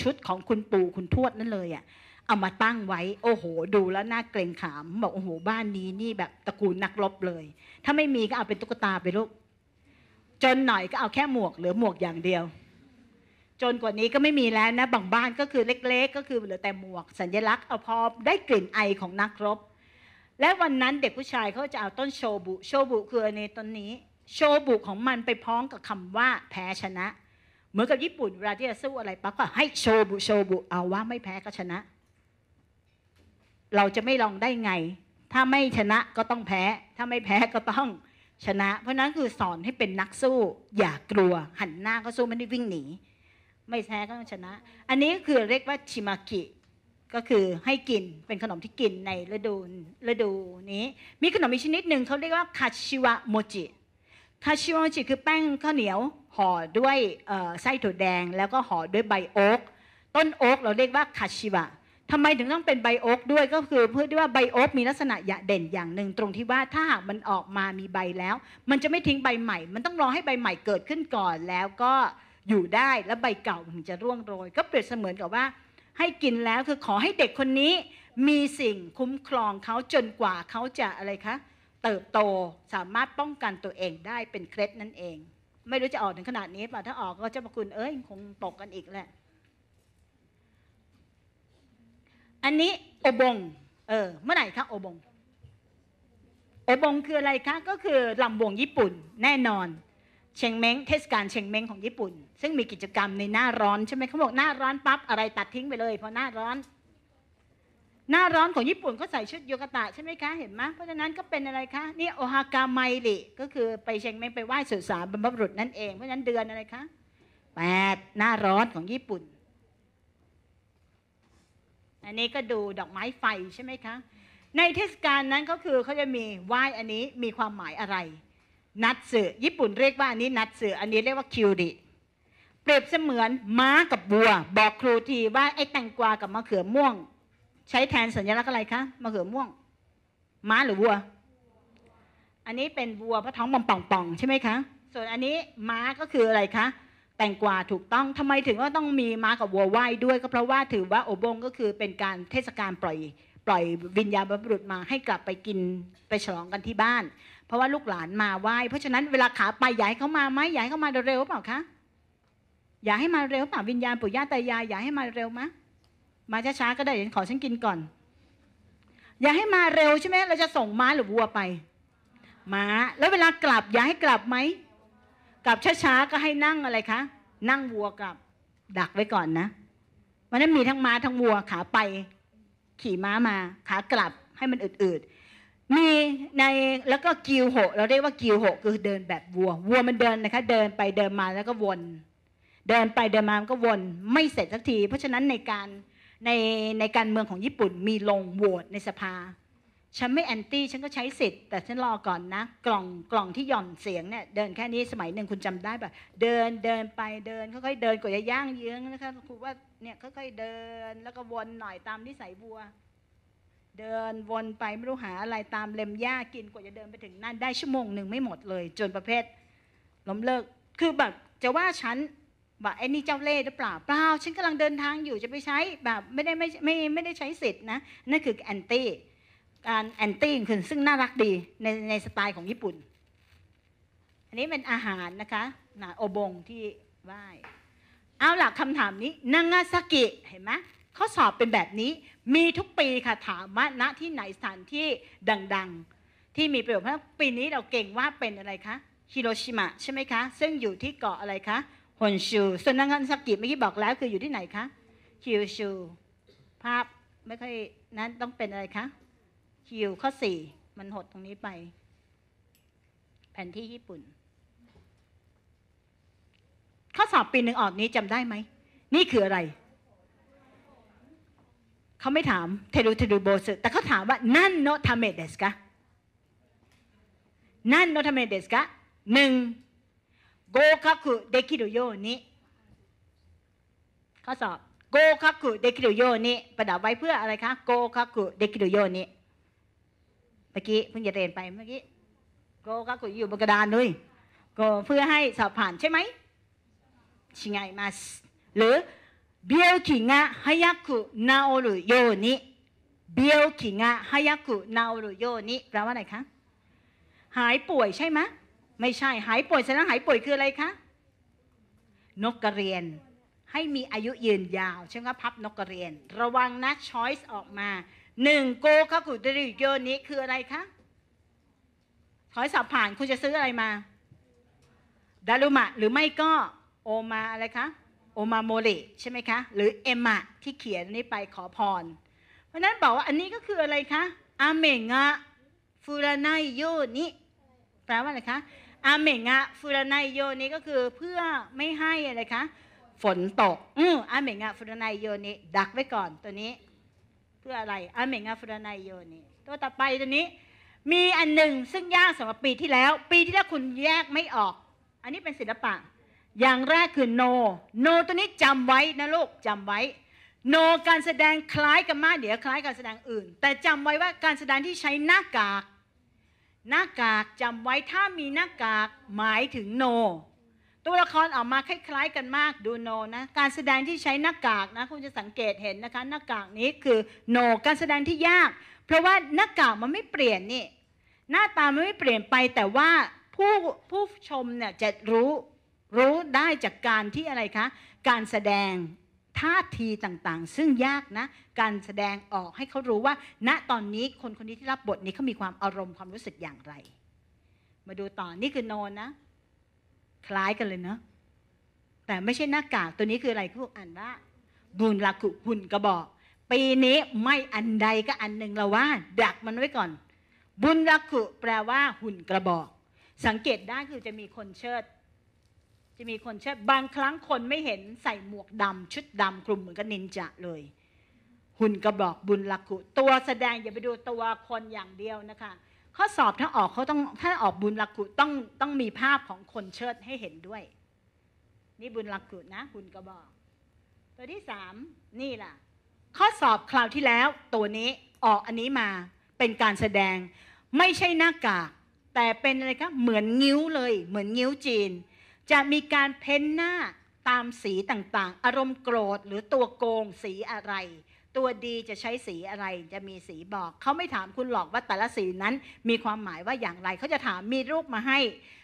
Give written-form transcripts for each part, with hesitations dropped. ชุดของคุณปู่คุณทวดนั่นเลยอ่ะเอามาตั้งไว้โอ้โหดูแล้วน่าเกรงขามบอกโอ้โหบ้านนี้นี่แบบตระกูลนักรบเลยถ้าไม่มีก็เอาเป็นตุ๊กตาไปลูกจนหน่อยก็เอาแค่หมวกเหลือหมวกอย่างเดียวจนกว่านี้ก็ไม่มีแล้วนะบางบ้านก็คือเล็กๆก็คือเหลือแต่หมวกสัญลักษณ์เอาพอได้กลิ่นไอของนักรบและวันนั้นเด็กผู้ชายเขาจะเอาต้นโชบุโชบุคือในต้นนี้โชบุของมันไปพ้องกับคำว่าแพ้ชนะเหมือนกับญี่ปุ่นเวลาที่จะสู้อะไรปั๊บก็ให้โชบุโชบุเอาว่าไม่แพ้ก็ชนะเราจะไม่ลองได้ไงถ้าไม่ชนะก็ต้องแพ้ถ้าไม่แพ้ก็ต้องชนะเพราะนั้นคือสอนให้เป็นนักสู้อย่ากลัวหันหน้าก็สู้ไม่ได้วิ่งหนีไม่แพ้ก็ต้องชนะอันนี้คือเรียกว่าชิมากิก็คือให้กินเป็นขนมที่กินในฤดูนี้มีขนมอีกชนิดหนึ่งเขาเรียกว่าคาชิวะโมจิคาชิวะโมจิคือแป้งข้าวเหนียวห่อด้วยไส้ถั่วแดงแล้วก็ห่อด้วยใบโอ๊กต้นโอ๊กเราเรียกว่าคาชิวะทำไมถึงต้องเป็นใบโอ๊กด้วยก็คือเพื่อที่ว่าใบโอ๊กมีลักษณะเด่นอย่างหนึ่งตรงที่ว่าถ้าหากมันออกมามีใบแล้วมันจะไม่ทิ้งใบใหม่มันต้องรอให้ใบใหม่เกิดขึ้นก่อนแล้วก็อยู่ได้แล้วใบเก่ามันจะร่วงโรยก็เปรียบเสมือนกับว่าให้กินแล้วคือขอให้เด็กคนนี้มีสิ่งคุ้มครองเขาจนกว่าเขาจะอะไรคะเติบโตสามารถป้องกันตัวเองได้เป็นเคล็ดนั่นเองไม่รู้จะออกถึงขนาดนี้ป่ะถ้าออกก็เจ้าพระคุณคงตกกันอีกแหละอันนี้โอบงเมื่อไหร่คะโอบงโอบงคืออะไรคะก็คือลำวงญี่ปุ่นแน่นอนเชงเม้งเทศกาลเชงเม้งของญี่ปุ่นซึ่งมีกิจกรรมในหน้าร้อนใช่ไหมเขาบอกหน้าร้อนปั๊บอะไรตัดทิ้งไปเลยเพราะหน้าร้อนของญี่ปุ่นก็ใส่ชุดโยกตะใช่ไหมคะเห็นไหมเพราะฉะนั้นก็เป็นอะไรคะนี่โอฮากาไมริก็คือไปเชงเม้งไปไหว้สุสานบรรพบุรุษนั่นเองเพราะฉะนั้นเดือนอะไรคะ8หน้าร้อนของญี่ปุ่นอันนี้ก็ดูดอกไม้ไฟใช่ไหมคะในเทศกาลนั้นก็คือเขาจะมีไหว้อันนี้มีความหมายอะไรนัตสึญี่ปุ่นเรียกว่าอันนี้นัตสึอันนี้เรียกว่าคิวริเปรียบเสมือนม้ากับบัวบอกครูทีว่าไอ้แตงกวากับมะเขือม่วงใช้แทนสัญลักษณ์อะไรคะมะเขือม่วงม้าหรือวัวอันนี้เป็นวัวเพราะท้องป่องๆใช่ไหมคะส่วนอันนี้ม้าก็คืออะไรคะแตงกวาถูกต้องทำไมถึงว่าต้องมีม้ากับวัวไหว้ด้วยก็เพราะว่าถือว่าโอบงก็คือเป็นการเทศกาลปล่อยวิญญาณบรรพบุรุษมาให้กลับไปกินไปฉลองกันที่บ้านเพราะว่าลูกหลานมาไหว้เพราะฉะนั้นเวลาขาไปอยากให้เขามาไหมอยากให้เขามาเร็วเปล่าคะอยากให้มาเร็วเปล่าวิญญาณปู่ย่าตายายอยากให้มาเร็วมะมาช้าๆก็ได้เดี๋ยวขอฉันกินก่อนอยากให้มาเร็วใช่ไหมเราจะส่งม้าหรือวัวไปม้าแล้วเวลากลับอยากให้กลับไหมกลับช้าๆก็ให้นั่งอะไรคะนั่งวัวกลับดักไว้ก่อนนะวันนั้นมีทั้งม้าทั้งวัวขาไปขี่ม้ามาขากลับให้มันอืดๆมีในแล้วก็กิวโหเราเรียกว่ากิวโหคือเดินแบบวัวมันเดินนะคะเดินไปเดินมาแล้วก็วนเดินไปเดินมาก็วนไม่เสร็จสักทีเพราะฉะนั้นในการเมืองของญี่ปุ่นมีลงโหวตในสภาฉันไม่แอนตี้ฉันก็ใช้สิทธิ์แต่ฉันรอก่อนนะกล่องที่หย่อนเสียงเนี่ยเดินแค่นี้สมัยหนึ่งคุณจำได้ป่ะเดินไปเดินค่อยๆเดินกว่าจะย่างเยื้องนะคะครูว่าเนี่ยค่อยๆเดินแล้วก็วนหน่อยตามนิสัยวัวเดินวนไปไม่รู้หาอะไรตามเล็มหญ้ากินกว่าจะเดินไปถึงนั่นได้ชั่วโมงหนึ่งไม่หมดเลยจนประเภทล้มเลิกคือแบบจะว่าฉันแบบไอ้นี่เจ้าเล่ห์หรือเปล่าเปล่าฉันกำลังเดินทางอยู่จะไปใช้แบบไม่ได้ใช้สิทธิ์นะนั่นคือแอนตี้การแอนตี้คือซึ่งน่ารักดีในสไตล์ของญี่ปุ่นอันนี้เป็นอาหารนะคะโอบงที่ไหว้เอาล่ะคำถามนี้นางาซากิเห็นไหมข้อสอบเป็นแบบนี้มีทุกปีค่ะถามว่าณที่ไหนสถานที่ดังๆที่มีประโยชน์เพราะปีนี้เราเก่งว่าเป็นอะไรคะฮิโรชิมะใช่ไหมคะซึ่งอยู่ที่เกาะอะไรคะฮอนชูส่วนนางาซากิเมื่อกี้บอกแล้วคืออยู่ที่ไหนคะคิวชูภาพไม่ค่อยนั้นต้องเป็นอะไรคะคิวข้อ4มันหดตรงนี้ไปแผนที่ญี่ปุ่นข้อสอบปีหนึ่งออกนี้จำได้ไหมนี่คืออะไรเขาไม่ถามเทรุโบสึแต่เขาถามว่านั่นโนทาเมเดสกะนั่นโนทาเมเดสกะหนึ่งโกคักุเดคิรุโยนิข้อสอบโกคักุเดคิรุโยนิประดับไว้เพื่ออะไรคะโกคักุเดคิรุโยนิเมื่อกี้เพิ่งจะเรียนไปเมื่อกี้โกคักุอยู่บนกระดานด้วยโกเพื่อให้สอบผ่านใช่ไหมชิไงมาหรือ病気が早く治るように病気が早く治るようにแปลว่าอะไรคะหายป่วยใช่ไหมไม่ใช่หายป่วยแสดงหายป่วยคืออะไรคะนกกระเรียนให้มีอายุยืนยาวใช่ไหมพับนกกระเรียนระวังนะช้อยส์ออกมาหนึ่งโกคาคุดริโยนี้คืออะไรคะขอให้สอบผ่านคุณจะซื้ออะไรมาดารุมะหรือไม่ก็โอมาอะไรคะโอมาโมริใช่ไหมคะหรือเอมะที่เขียนนี้ไปขอพรเพราะนั้นบอกว่าอันนี้ก็คืออะไรคะอาเมงะฟูรานายโยนิแปลว่าอะไรคะอาเมงะฟูรานายโยนิก็คือเพื่อไม่ให้อะไรคะฝนตกอาเมงะฟูรานายโยนิดักไว้ก่อนตัวนี้เพื่ออะไรอาเมงะฟูรานายโยนิตัวต่อไปตัวนี้มีอันหนึ่งซึ่งยากสำหรับปีที่แล้วคุณแยกไม่ออกอันนี้เป็นศิลปะอย่างแรกคือโนโนตัวนี้จำไว้นะลูกจำไว้โนการแสดงคล้ายกันมากเดี๋ยวคล้ายการแสดงอื่นแต่จำไว้ว่าการแสดงที่ใช้หน้ากากจำไว้ถ้ามีหน้ากากหมายถึงโนตัวละครออกมาคล้ายๆกันมากดูโนนะการแสดงที่ใช้หน้ากากนะคุณจะสังเกตเห็นนะคะหน้ากากนี้คือโนการแสดงที่ยากเพราะว่าหน้ากากมันไม่เปลี่ยนนี่หน้าตามันไม่เปลี่ยนไปแต่ว่าผู้ชมเนี่ยจะรู้ได้จากการที่อะไรคะการแสดงท่าทีต่างๆซึ่งยากนะการแสดงออกให้เขารู้ว่าณตอนนี้คนนี้ที่รับบทนี้เขามีความอารมณ์ความรู้สึกอย่างไรมาดูต่อนี่คือโนนะคล้ายกันเลยเนาะแต่ไม่ใช่หน้ากากตัวนี้คืออะไรพวกอ่านว่าบุญลักขุบุญกระบอกปีนี้ไม่อันใดก็อันหนึ่งเราว่าดักมันไว้ก่อนบุญลักขุแปลว่าหุ่นกระบอกสังเกตได้คือจะมีคนเชิดบางครั้งคนไม่เห็นใส่หมวกดำชุดดำกลุ่มเหมือนกับนินจาเลยหุ่นกระบอกบุญลักขุตัวแสดงอย่าไปดูตัวคนอย่างเดียวนะคะข้อสอบถ้าออกเขาต้องถ้าออกบุญลักขุต้องมีภาพของคนเชิดให้เห็นด้วยนี่บุญลักขุนะหุ่นกระบอกตัวที่สามนี่ล่ะข้อสอบคราวที่แล้วตัวนี้ออกอันนี้มาเป็นการแสดงไม่ใช่หน้ากากแต่เป็นอะไรคะเหมือนงิ้วเลยเหมือนงิ้วจีนจะมีการเพ้นหน้าตามสีต่างๆอารมณ์โกรธหรือตัวโกงสีอะไรตัวดีจะใช้สีอะไรจะมีสีบอกเขาไม่ถามคุณหรอกว่าแต่ละสีนั้นมีความหมายว่าอย่างไรเขาจะถามมีรูปมาให้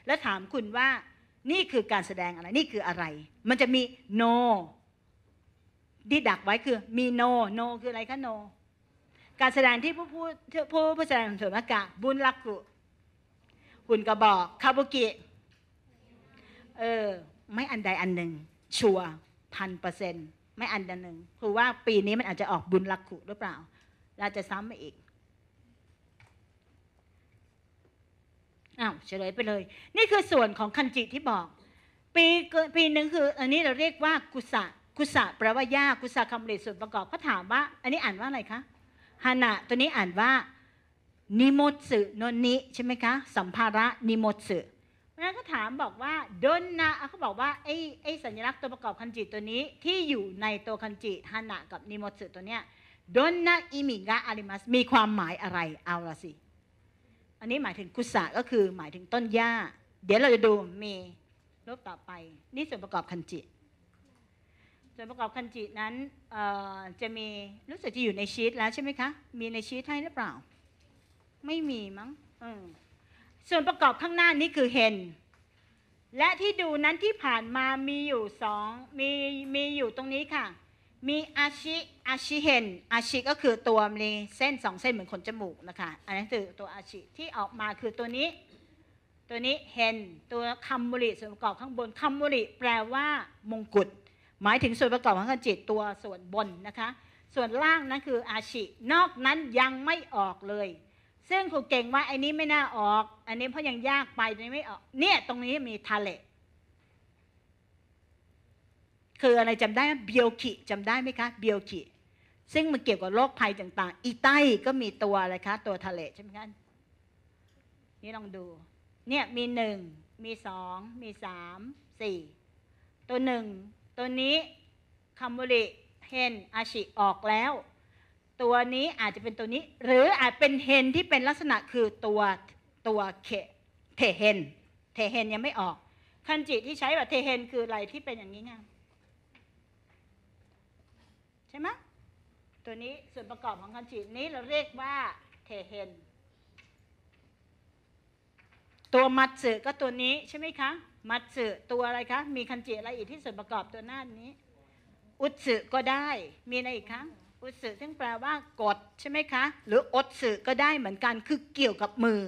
และถามคุณว่านี่คือการแสดงอะไรนี่คืออะไรมันจะมีโนที่ดักไว้คือมีโนโนคืออะไรคะโนการแสดงที่ผู้แสดงสวมหน้ากากบุญลักขุหุ่นกระบอกคาบุกิไม่อันใดอันหนึ่งชัว 100% ไม่อันใดหนึ่งคือว่าปีนี้มันอาจจะออกบุญลักขุหรือเปล่าเราจะซ้ำมาอีกอ้าวเฉลยไปเลยนี่คือส่วนของคันจิที่บอกปีหนึ่งคืออันนี้เราเรียกว่ากุสะแปลว่ายากกุสะคำเรียกส่วนประกอบเขาถามว่าอันนี้อ่านว่าอะไรคะฮานะตัวนี้อ่านว่านิโมสึโนนิใช่ไหมคะสัมภาระนิโมสึนั้นก็ถามบอกว่าโดนนะเขาบอกว่าไอ้สัญลักษณ์ตัวประกอบคันจิตัวนี้ที่อยู่ในตัวคันจิฮานะกับนิโมสึตัวเนี้ยโดนนะอิมิงะอาริมัสมีความหมายอะไรเอาละสิอันนี้หมายถึงกุสะก็คือหมายถึงต้นหญ้าเดี๋ยวเราจะดูมีรูปต่อไปนี่ส่วนประกอบคันจิส่วนประกอบคันจินั้นจะมีรู้สึกจะอยู่ในชีตแล้วใช่ไหมคะมีในชีตให้หรือเปล่าไม่มีมั้งส่วนประกอบข้างหน้านี้คือเฮนและที่ดูนั้นที่ผ่านมามีอยู่สองมีอยู่ตรงนี้ค่ะมีอาชิเฮนอาชิก็คือตัวมีเส้นสองเส้นเหมือนขนจมูกนะคะอันนั้นคือตัวอาชิที่ออกมาคือตัวนี้เฮนตัวคัมบุริส่วนประกอบข้างบนคัมบุริแปลว่ามงกุฎหมายถึงส่วนประกอบของคันจิตัวส่วนบนนะคะส่วนล่างนั้นคืออาชินอกนั้นยังไม่ออกเลยซึ่งครูเก่งว่าไอ้นี้ไม่น่าออกอันนี้เพราะยังยากไปตรงนี้ไม่ออกเนี่ยตรงนี้มีทะเลคืออะไรจำได้เบียวคิจำได้ไหมคะเบียวคิซึ่งมันเกี่ยวกับโรคภัยต่างๆอีไตก็มีตัวอะไรคะตัวทะเลใช่ไหมคะนี่ลองดูเนี่ยมีหนึ่งมีสองมีสามสี่ตัวหนึ่งตัวนี้คัมบุริเฮนอาชิออกแล้วตัวนี้อาจจะเป็นตัวนี้หรืออาจเป็นเฮนที่เป็นลักษณะคือตัวเทเฮนยังไม่ออกคันจิที่ใช้แบบเทเฮนคืออะไรที่เป็นอย่างนี้ไง ใช่ไหมตัวนี้ส่วนประกอบของคันจินี้เราเรียกว่าเทเฮนตัวมัตสึก็ตัวนี้ใช่ไหมคะมัตสึตัวอะไรคะมีคันจิอะไรอีกที่ส่วนประกอบตัวหน้านี้อุตสึก็ได้มีอะไรอีกคะอุตสึซึ่งแปลว่ากดใช่ไหมคะหรืออดสึก็ได้เหมือนกันคือเกี่ยวกับมือ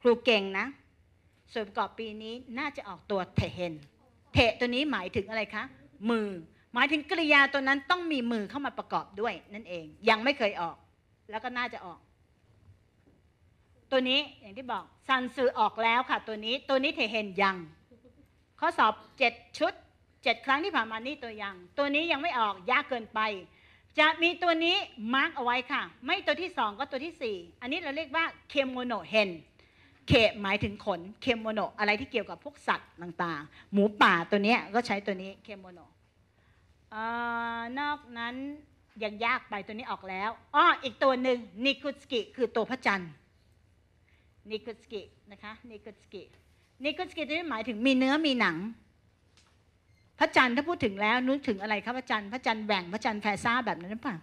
ครูเก่งนะส่วนประกอบปีนี้น่าจะออกตัวเทเฮนเทตัวนี้หมายถึงอะไรคะมือหมายถึงกริยาตัวนั้นต้องมีมือเข้ามาประกอบด้วยนั่นเองยังไม่เคยออกแล้วก็น่าจะออกตัวนี้อย่างที่บอกซันซือออกแล้วค่ะตัวนี้เทเฮนยังข้อสอบ7ชุด7ครั้งที่ผ่านมานี่ตัวยังตัวนี้ยังไม่ออกยากเกินไปจะมีตัวนี้มาร์กเอาไว้ค่ะไม่ตัวที่2ก็ตัวที่4อันนี้เราเรียกว่าเคโมโนเฮนเคหมายถึงขนเคโมโนอะไรที่เกี่ยวกับพวกสัตว์ต่างๆหมูป่าตัวนี้ก็ใช้ตัวนี้เคโมโนนอกนั้นยังยากไปตัวนี้ออกแล้วอ้ออีกตัวหนึ่งนิคุสกิคือตัวพระจันทร์นิคุสกินะคะนิคุสกิตัวนี้หมายถึงมีเนื้อมีหนังพระจันทร์ถ้าพูดถึงแล้วนึกถึงอะไรครับพระจันทร์แหว่งพระจันทร์แฟซ่าแบบนั้นหรือเปล่า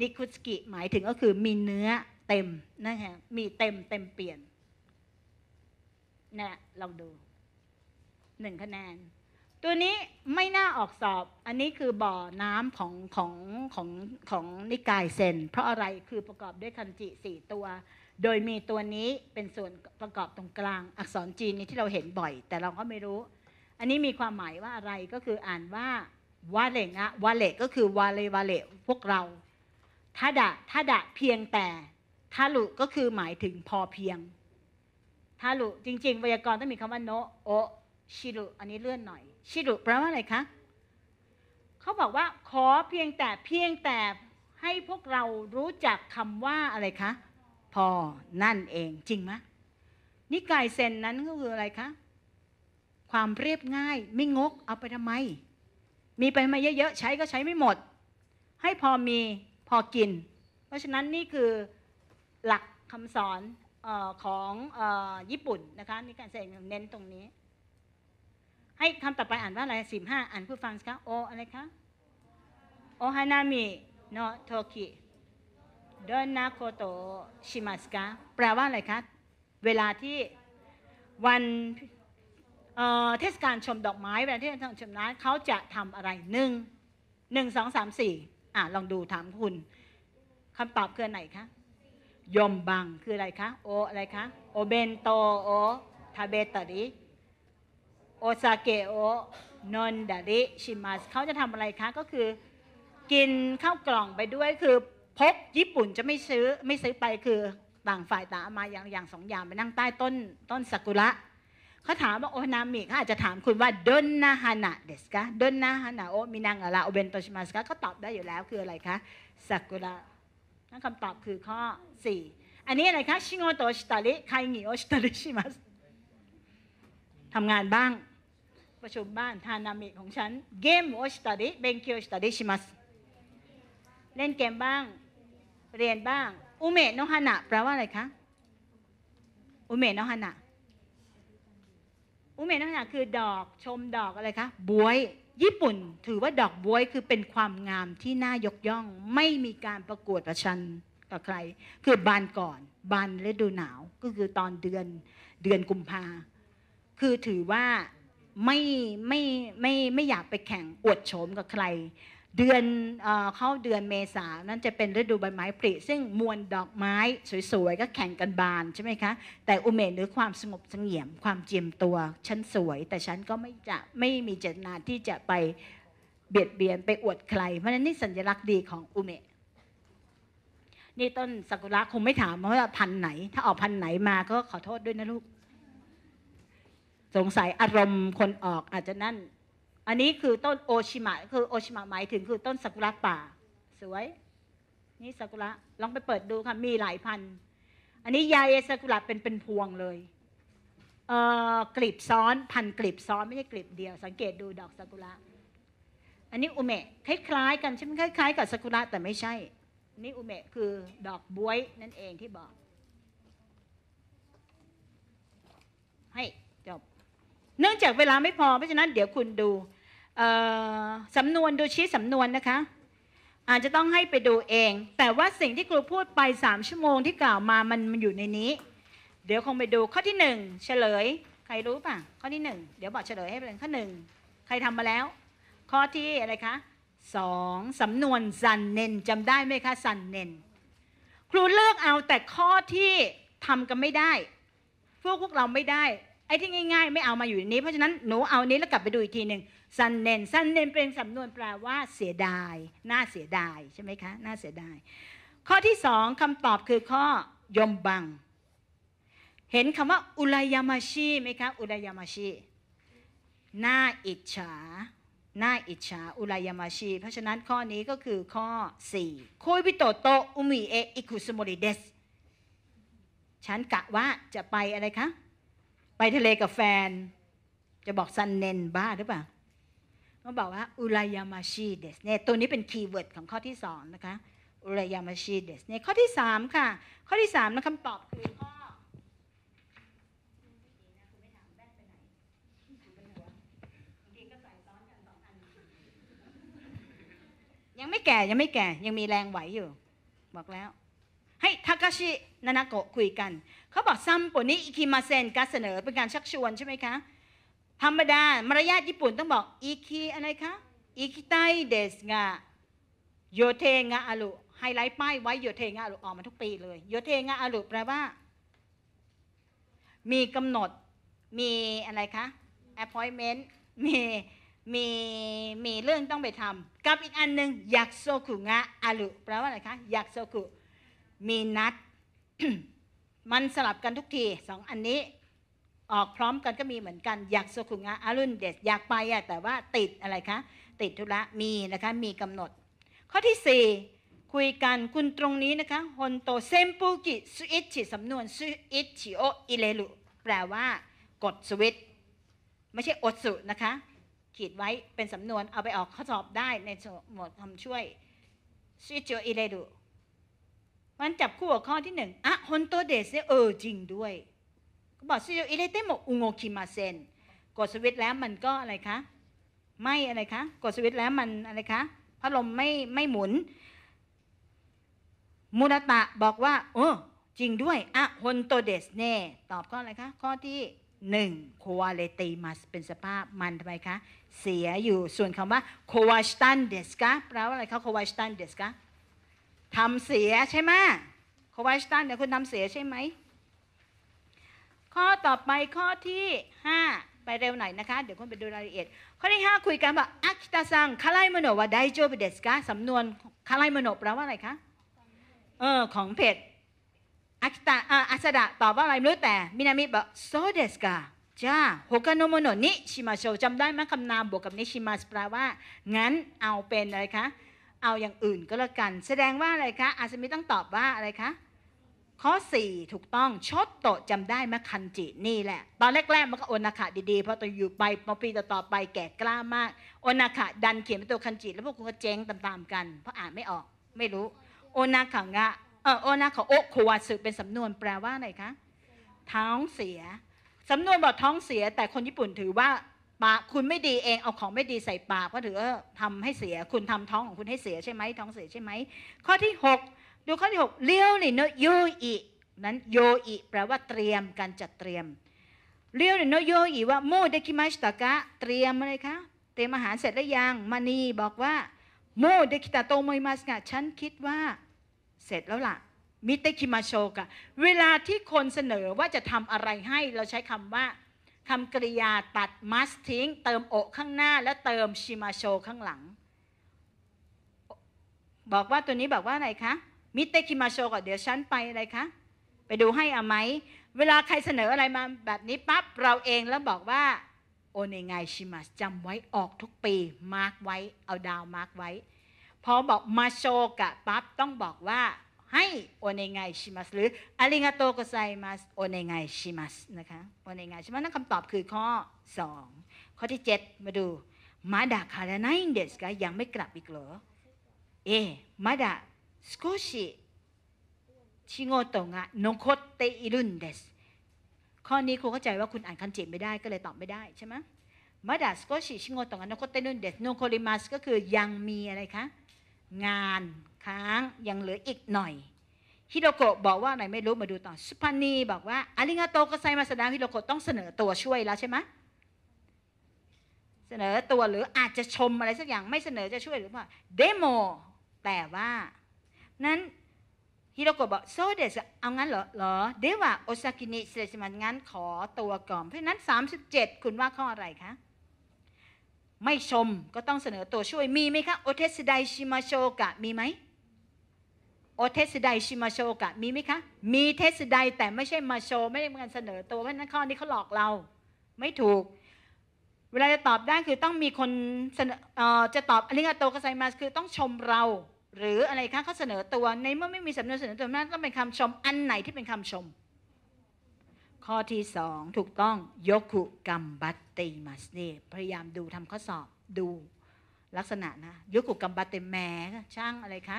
นิคุสกิหมายถึงก็คือมีเนื้อเต็มนะคะมีเต็มเปลี่ยนเนี่ยลองดู1คะแนนตัวนี้ไม่น่าออกสอบอันนี้คือบ่อน้ำของนิกายเซนเพราะอะไรคือประกอบด้วยคันจิ4ตัวโดยมีตัวนี้เป็นส่วนประกอบตรงกลางอักษรจีนนี้ที่เราเห็นบ่อยแต่เราก็ไม่รู้อันนี้มีความหมายว่าอะไรก็คืออ่านว่าวาเลงะวาเลก็คือวาเลพวกเราทาดะเพียงแต่ทาลุก็คือหมายถึงพอเพียงทาลุจริงๆไวยากรณ์ต้องมีคำว่าโนโอชิรุอันนี้เลื่อนหน่อยชิรุแปลว่าอะไรคะเขาบอกว่าขอเพียงแต่ให้พวกเรารู้จักคำว่าอะไรคะพอนั่นเองจริงไหมนิกายเซนนั้นก็คืออะไรคะความเรียบง่ายไม่งกเอาไปทำไมมีไปมาเยอะๆใช้ก็ใช้ไม่หมดให้พอมีพอกินเพราะฉะนั้นนี่คือหลักคำสอนของญี่ปุ่นนะคะนิกายเซนเน้นตรงนี้ให้คำต่อไปอ่านว่าอะไร15อ่านผู้ฟังคะโออะไรคะโอฮานามิโนโทกิโดนาโคโตชิมัสกะแปลว่าอะไรคะเวลาที่วันเทศกาลชมดอกไม้เวลาที่ทางชมนั้นเขาจะทำอะไร1 1 2 3 4อ่ะลองดูถามคุณคำตอบคือไหนคะยอมบังคืออะไรคะโออะไรคะโอเบนโตโอทาเบตริโอซาเกะโอนนดาริชิมัสเขาจะทำอะไรคะก็คือกินข้าวกล่องไปด้วยคือพกญี่ปุ่นจะไม่ซื้อไปคือต่างฝ่ายต่างมาอย่างสองอย่างไปนั่งใต้ต้นซากุระเขาถามว่าโอนามิเขาอาจจะถามคุณว่าดนนาฮานะเดสกะดนนาฮานะโอมินังอะระโอเบนโตชิมัสกะเขาตอบได้อยู่แล้วคืออะไรคะซากุระนั่นคำตอบคือข้อ4อันนี้อะไรคะชิโงโตชิตาริไคงิโอชิตาริชิมัสทำงานบ้างประชุมบ้านทานามิของฉันเกมโอชิตาริเบนคิโอชิตาริชิมัสเล่นเกมบ้างเรียนบ้างอุเมะโนฮานะแปลว่าอะไรคะอุเมะโนฮานะอุเมะโนฮานะคือดอกชมดอกอะไรคะบวยญี่ปุ่นถือว่าดอกบวยคือเป็นความงามที่น่ายกย่องไม่มีการประกวดประชันกับใครคือบานก่อนบานฤดูหนาวก็คือตอนเดือนกุมภาคือถือว่าไม่อยากไปแข่งอวดโฉมกับใครเดือนเข้าเดือนเมษานั่นจะเป็นฤดูใบไม้ผลิซึ่งมวลดอกไม้สวยๆก็แข่งกันบานใช่ไหมคะแต่อุเมะหรือความสงบเสงี่ยมความเจียมตัวฉันสวยแต่ฉันก็ไม่มีเจตนาที่จะไปเบียดเบียนไปอวดใครเพราะนั้นนี่สัญลักษณ์ดีของอุเมะนี่ต้นซากุระคงไม่ถามว่าพันไหนถ้าออกพันไหนมาก็ขอโทษด้วยนะลูกสงสัยอารมณ์คนออกอาจจะนั่นอันนี้คือต้นโอชิมะคือโอชิมะหมายถึงคือต้นซากุระป่าสวยนี่ซากุระลองไปเปิดดูค่ะมีหลายพันอันนี้ยาเอซากุระเป็นพวงเลยกลีบซ้อนพันกลีบซ้อนไม่ใช่กลีบเดียวสังเกตดูดอกซากุระอันนี้อุเมะคล้ายๆกันใช่ไหมคล้ายๆกับซากุระแต่ไม่ใช่นี่อุเมะคือดอกบ๊วยนั่นเองที่บอกให้จบเนื่องจากเวลาไม่พอเพราะฉะนั้นเดี๋ยวคุณดูสำนวนดูชี้สำนวนนะคะ อาจจะต้องให้ไปดูเองแต่ว่าสิ่งที่ครูพูดไป3ชั่วโมงที่กล่าวมามันอยู่ในนี้เดี๋ยวคงไปดูข้อที่1เฉลยใครรู้ป่ะข้อที่1เดี๋ยวบอกเฉลยให้เป็นข้อ1ใครทำมาแล้วข้อที่อะไรคะ2สำนวนสันเน้นจำได้ไหมคะสันเน้นครูเลือกเอาแต่ข้อที่ทำกันไม่ได้พวกเราไม่ได้ไอ้ที่ง่ายๆไม่เอามาอยู่ในนี้เพราะฉะนั้นหนูเอานี้แล้วกลับไปดูอีกทีหนึ่งสันเน้นเป็นสำนวนแปลว่าเสียดายน่าเสียดายใช่ไหมคะน่าเสียดายข้อที่2คำตอบคือข้อยมบังเห็นคำว่าอุรายามาชิไหมคะอุรายามาชิน่าอิจฉาน่าอิจฉาอุรายามาชิเพราะฉะนั้นข้อนี้ก็คือข้อ4คุยบิโตโตอุมิเออิคุสโมริเดสฉันกะว่าจะไปอะไรคะไปทะเลกับแฟนจะบอกซันเนนบ้าหรือเปล่าเขาบอกว่าอุรายามาชิเดสเนี่ยตัวนี้เป็นคีย์เวิร์ดของข้อที่2นะคะอุรายามาชิเดสเนี่ยข้อที่3ค่ะข้อที่3นะคำตอบคือข้อยังไม่แก่ยังมีแรงไหวอยู่บอกแล้วให้ทาคาชินานาโกะคุยกันเขาบอกซัมโปนิอิคิมาเซนการเสนอเป็นการชักชวนใช่ไหมคะธรรมดามารยาทญี่ปุ่นต้องบอกอิคิอะไรคะอิคิไตเดสงะโยเทงะอารุไฮไลท์ป้ายไว้โยเทงะอารุออกมาทุกปีเลยโยเทงะอารุแปลว่ามีกำหนดมีอะไรคะแอพพอยเมนต์มีเรื่องต้องไปทำกับอีกอันหนึ่งยักโซคุงะอารุแปลว่าอะไรคะยักโซคุมีนัด มันสลับกันทุกที2อันนี้ออกพร้อมกันก็มีเหมือนกันยักโซคุงะอารุนเดสอยากไปอะแต่ว่าติดอะไรคะติดธุระมีนะคะมีกำหนดข้อที่4คุยกันคุณตรงนี้นะคะฮอนโตเซมปุกิซุอิชิสำนวนซุอิชิโออิเลรุแปลว่ากดสวิตไม่ใช่อดสุนะคะขีดไว้เป็นสำนวนเอาไปออกข้อสอบได้ในหมวดคำช่วยซิโจอิเลดุมันจับคู่กับข้อที่1อะฮอนโตเดสเออจริงด้วยก็บอกซิโจอิเลเตโมอุโงคิมาเซนกดสวิตแล้วมันก็อะไรคะไม่อะไรคะกดสวิตแล้วมันอะไรคะพัดลมไม่หมุนมูราตะบอกว่าโอ้จริงด้วยอะฮอนโตเดสเน่ตอบข้ออะไรคะข้อที่1โควาเลติมัสเป็นสภาพมันทำไมคะเสียอยู่ส่วนคำว่าโควาชตันเดสกะแปลว่าอะไรคะโควาชตันเดสกะทำเสียใช่ไหมโควาชตันเนี่ยคุณทำเสียใช่ไหมข้อต่อไปข้อที่5ไปเร็วหน่อยนะคะเดี๋ยวคุณไปดูรายละเอียดข้อที่5คุยกันว่าอากิตาซังคาไลโมโนวะไดโจเดสกะสำนวนคาไลโมโนแปลว่าอะไรคะของเผ็ดอาซาดะตอบว่าอะไรไม่รู้แต่มินามิบอกโซเดสกาจ้าโฮกาโนโมโนนิชิมาโชจำได้ไหมคำนามบวกกับนิชิมาแปลว่างั้นเอาเป็นอะไรคะเอาอย่างอื่นก็แล้วกันแสดงว่าอะไรคะอาซามิต้องตอบว่าอะไรคะข้อ4ถูกต้องชดโตจำได้ไหมคันจินี่แหละตอนแรกๆมันก็โอนาคาดีๆพอตัวอยู่ไปพอปีต่อไปแก่กล้ามากโอนาคาดันเขียนเป็นตัวคันจิแล้วพวกคุณก็เจ๊งตามๆกันเพราะอ่านไม่ออกไม่รู้โอนาคางะโอนาคาโอโควาสึเป็นสำนวนแปลว่าอะไรคะท้องเสียสำนวนบอกท้องเสียแต่คนญี่ปุ่นถือว่าปากคุณไม่ดีเองเอาของไม่ดีใส่ปากก็ถือว่าทำให้เสียคุณทำท้องของคุณให้เสียใช่ไหมท้องเสียใช่ไหมข้อที่6ดูข้อที่6เลี้ยวนี่โนโยอินั้นโยอิแปลว่าเตรียมการจัดเตรียมเลี้ยวนี่โนโยอิว่าโมเดคิมัสตะกะเตรียมอะไรคะเตรียมอาหารเสร็จแล้วยังมานีบอกว่าโมเดคิตาโตโมยมัสกะฉันคิดว่าเสร็จแล้วล่ะมิเตคิมาโชกะเวลาที่คนเสนอว่าจะทำอะไรให้เราใช้คำว่าคำกริยาตัดมัสทิ้งเติมโอข้างหน้าและเติมชิมาโชข้างหลังบอกว่าตัวนี้บอกว่าอะไรคะมิเตคิมาโชกะเดี๋ยวฉันไปอะไรคะไปดูให้เอาไหมเวลาใครเสนออะไรมาแบบนี้ปั๊บเราเองแล้วบอกว่าโอเนไงชิมาจำไว้ออกทุกปีมาร์กไว้เอาดาวมาร์กไว้พอบอกมาโชกะปั๊บต้องบอกว่าให้โอเนไงชิมัสหรืออาริงาโตโกไซมัสโอเนไงชิมัสนะคะโอเนไงชิมัสนั่นคำตอบคือข้อ2ข้อที่7มาดูมาดะคาระไนเดสกะยังไม่กลับอีกเหรอมาดะสโกชิชิโงโตงะโนโคเตอิรุนเดสข้อนี้ครูเข้าใจว่าคุณอ่านคันจิไม่ได้ก็เลยตอบไม่ได้ใช่ไหมมาดะสโกชิชิโงโตงะโนโคเตอิรุนเดสโนโคริมัสก็คือยังมีอะไรคะ งานค้างยังเหลืออีกหน่อยฮิโรโกะบอกว่าอะไรไม่รู้มาดูต่อสุพรรณีบอกว่าอาริงาโตโกไซมาสดาฮิโรโกะต้องเสนอตัวช่วยแล้วใช่ไหมเสนอตัวหรืออาจจะชมอะไรสักอย่างไม่เสนอจะช่วยหรือเปล่าเดโมแต่ว่านั้นฮิโรโกะบอกโซเดสเอางั้นเหรอเดวะโอซากินิเซซิมันงั้นขอตัวก่อนเพราะฉะนั้น37คุณว่าข้ออะไรคะไม่ชมก็ต้องเสนอตัวช่วยมีไหมคะโอเทสไดชิมาโชกะมีไหมโอเทสไดชิมาโชกะมีไหมคะมีเทสไดแต่ไม่ใช่มาโชไม่ได้เป็นการเสนอตัวเพราะฉะนั้นข้อนี้เขาหลอกเราไม่ถูกเวลาจะตอบได้คือต้องมีคนจะตอบอริงาโตโกไซมัสคือต้องชมเราหรืออะไรคะเขาเสนอตัวในเมื่อไม่มีสำนวนเสนอตัวนั้นต้องเป็นคำชมอันไหนที่เป็นคำชมข้อที่2ถูกต้องโยคุกัมบัตเตมัสนี่พยายามดูทำข้อสอบดูลักษณะนะโยคุกัมบัตเตแหมช่างอะไรคะ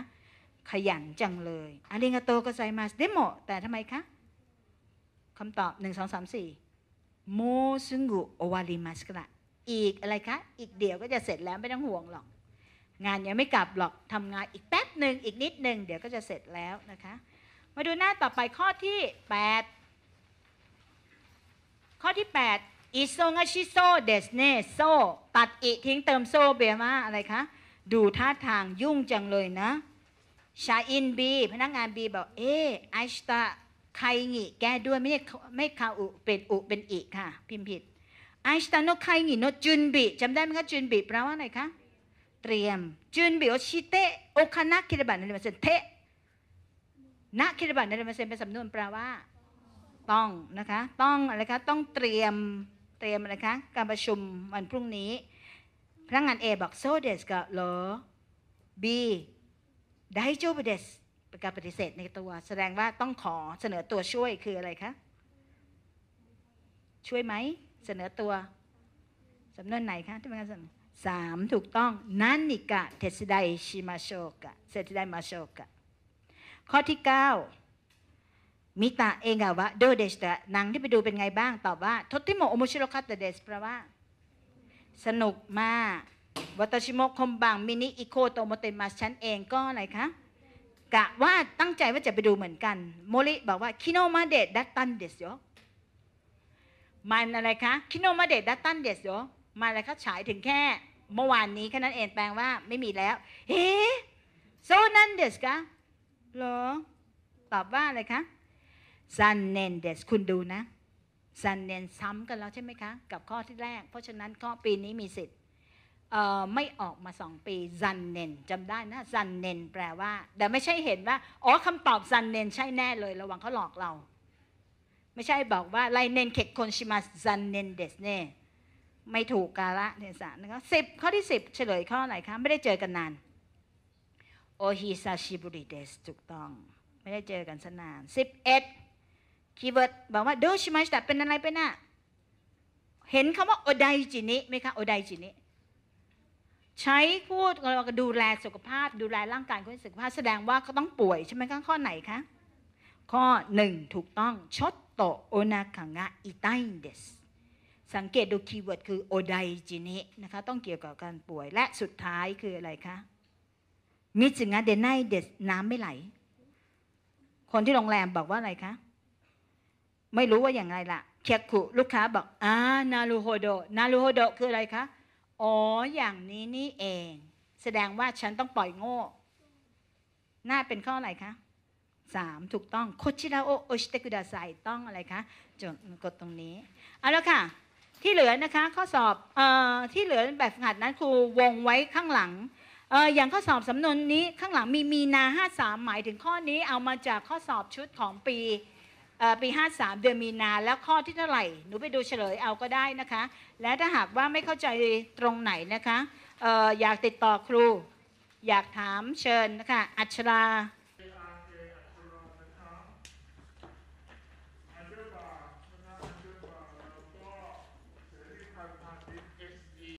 ขยันจังเลยอริงาโตโกไซมัสเดโมแต่ทำไมคะคำตอบ1 2 3 4โมซึงุโอวาริมัสกะอีกอะไรคะอีกเดี๋ยวก็จะเสร็จแล้วไม่ต้องห่วงหรอกงานยังไม่กลับหรอกทำงานอีกแป๊บหนึ่งอีกนิดหนึ่งเดี๋ยวก็จะเสร็จแล้วนะคะมาดูหน้าต่อไปข้อที่8ข้อที่8อิโซงะชิโซเดสเนโซตัดอิทิ้งเติมโซเบมาอะไรคะดูท่าทางยุ่งจังเลยนะชาอินบีพนักงานบีบอกไอชตะไคงิแก้ด้วยไม่คาอุเป็นอุเป็นอิค่ะพิมพ์ผิดไอสตาโนไคงิโนจุนบิจำได้ไหมคะจุนบิแปลว่าอะไรคะเตรียมจุนบิโอชิเตะโอคานะคิระบะนาเรมาเซนเทะนะคิระบะนาเรมาเซนเป็นสำนวนแปลว่าต้องนะคะต้องอะไรคะต้องเตรียมอะไรคะการประชุมวันพรุ่งนี้พนักงาน A บอกโซเดสก็เหรอ B ไดโจบเดสเป็นการปฏิเสธในตัวแสดงว่าต้องขอเสนอตัวช่วยคืออะไรคะช่วยไหมเสนอตัวสำนวนไหนคะที่เป็นการเสนอ3ถูกต้องนันนิกะเทสไดชิมาโชกะเซติไดมาโชกะข้อที่9มิตะเองะวะโดเดชะหนังที่ไปดูเป็นไงบ้างตอบว่าทอติโมโอโมชิโรคัตเตเดสแปลว่าสนุกมากวัตชิโมคมบังมินิอิโคโตโมเตมัสฉันเองก็อะไรคะกะว่าตั้งใจว่าจะไปดูเหมือนกันโมริบอกว่าคิโนมาเดะดัตตันเดสโยมันอะไรคะคิโนมาเดะดัตตันเดสโยมาอะไรคะฉายถึงแค่เมื่อวานนี้แค่นั้นเองแปลว่าไม่มีแล้วเฮ้โซนันเดสกะเหรอตอบว่าอะไรคะซันเนนเดสคุณดูนะซันเนนซ้ำกันแล้วใช่ไหมคะกับข้อที่แรกเพราะฉะนั้นข้อปีนี้มีสิทธิ์ไม่ออกมา2ปีซันเนนจำได้นะซันเนนแปลว่าแต่ไม่ใช่เห็นว่าอ๋อคำตอบซันเนนใช่แน่เลยระวังเขาหลอกเราไม่ใช่บอกว่าไลเนนเค็กคอนชิมาซันเนนเดสเน่ไม่ถูกกาละเทศะนะคะ10ข้อที่10เฉลยข้อไหนคะไม่ได้เจอกันนานโอฮิซาชิบุริเดสถูกต้องไม่ได้เจอกันนาน11คีย์เวิร์ดบอกว่าดูชิมาสตะเป็นอะไรไปน่ะเห็นคำว่าโอไดจินิไหมคะโอไดจินิใช้พูดเราก็ดูแลสุขภาพดูแลร่างกายคนสุขภาพแสดงว่าเขาต้องป่วยใช่ไหมคะข้อไหนคะข้อ1ถูกต้องชดโตโอนาคังะอิไตเดสสังเกตดูคีย์เวิร์ดคือโอไดจินินะคะต้องเกี่ยวกับการป่วยและสุดท้ายคืออะไรคะมิซึงะเดไนเดสน้ำไม่ไหลคนที่โรงแรมบอกว่าอะไรคะไม่รู้ว่าอย่างไรล่ะเคียคุลูกค้าบอกนารูโฮโดนารูโฮโดคืออะไรคะอ๋ออย่างนี้นี่เองแสดงว่าฉันต้องปล่อยโง่น่าเป็นข้ออะไรคะ3ถูกต้องโคชิราโอโอชิเตกุดาไซต้องอะไรคะจดกดตรงนี้เอาละค่ะที่เหลือนะคะข้อสอบที่เหลือแบบฝึกหัดนั้นครูวงไว้ข้างหลังอย่างข้อสอบสำนวนนี้ข้างหลังมีนา53หมายถึงข้อนี้เอามาจากข้อสอบชุดของปี53เดือนมีนาแล้วข้อที่เท่าไหร่หนูไปดูเฉลยเอาก็ได้นะคะและถ้าหากว่าไม่เข้าใจตรงไหนนะคะอยากติดต่อครูอยากถามเชิญนะคะอัชรา